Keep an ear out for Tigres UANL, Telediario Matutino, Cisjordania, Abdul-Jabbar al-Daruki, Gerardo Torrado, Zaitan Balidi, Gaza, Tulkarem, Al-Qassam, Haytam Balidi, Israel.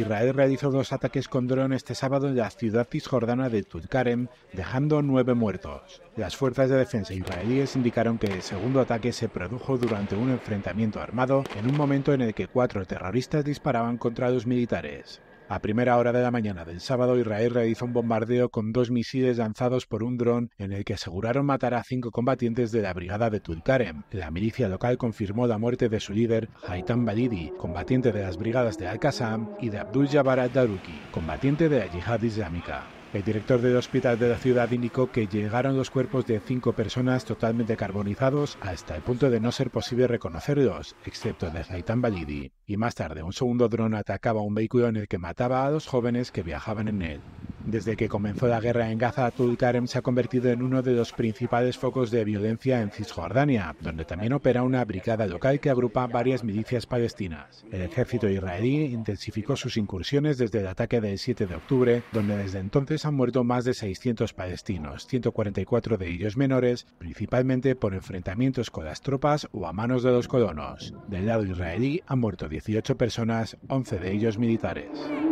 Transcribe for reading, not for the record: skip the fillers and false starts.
Israel realizó dos ataques con dron este sábado en la ciudad cisjordana de Tulkarem, dejando 9 muertos. Las fuerzas de defensa israelíes indicaron que el segundo ataque se produjo durante un enfrentamiento armado en un momento en el que 4 terroristas disparaban contra los militares. A primera hora de la mañana del sábado, Israel realizó un bombardeo con 2 misiles lanzados por un dron en el que aseguraron matar a 5 combatientes de la brigada de Tulkarem. La milicia local confirmó la muerte de su líder, Haytam Balidi, combatiente de las brigadas de Al-Qassam, y de Abdul-Jabbar al-Daruki, combatiente de la yihad islámica. El director del hospital de la ciudad indicó que llegaron los cuerpos de 5 personas totalmente carbonizados hasta el punto de no ser posible reconocerlos, excepto el de Zaitan Balidi. Y más tarde, un segundo dron atacaba un vehículo en el que mataba a los jóvenes que viajaban en él. Desde que comenzó la guerra en Gaza, Tulkarem se ha convertido en uno de los principales focos de violencia en Cisjordania, donde también opera una brigada local que agrupa varias milicias palestinas. El ejército israelí intensificó sus incursiones desde el ataque del 7 de octubre, donde desde entonces han muerto más de 600 palestinos, 144 de ellos menores, principalmente por enfrentamientos con las tropas o a manos de los colonos. Del lado israelí han muerto 18 personas, 11 de ellos militares.